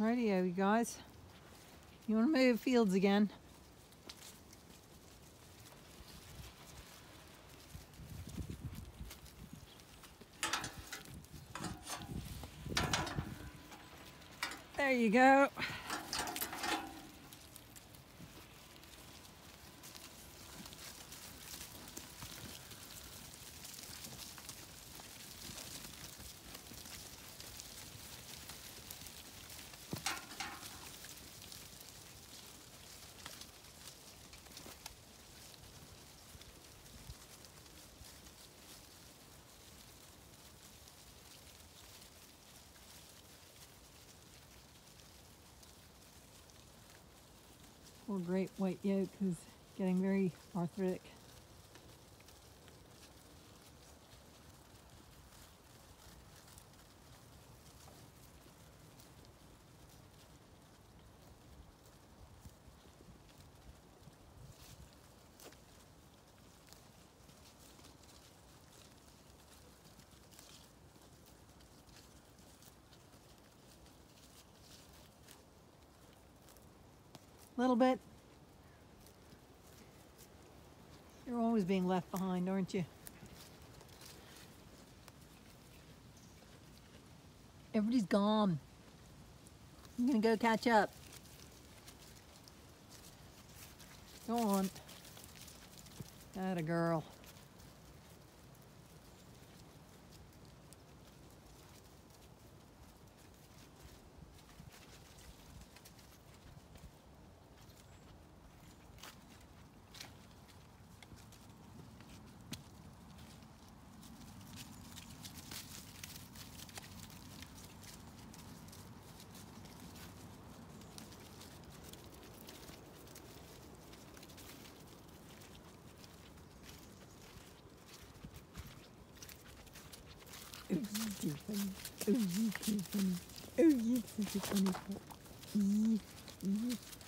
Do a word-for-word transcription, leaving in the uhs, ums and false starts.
Rightio, you guys. You want to move fields again? There you go. Poor great white yoke is getting very arthritic. Little bit. You're always being left behind, aren't you? Everybody's gone. I'm gonna go catch up. Go on. That a girl. Oh, you're too funny. Oh, you're too funny. Oh, you're such a funny pup.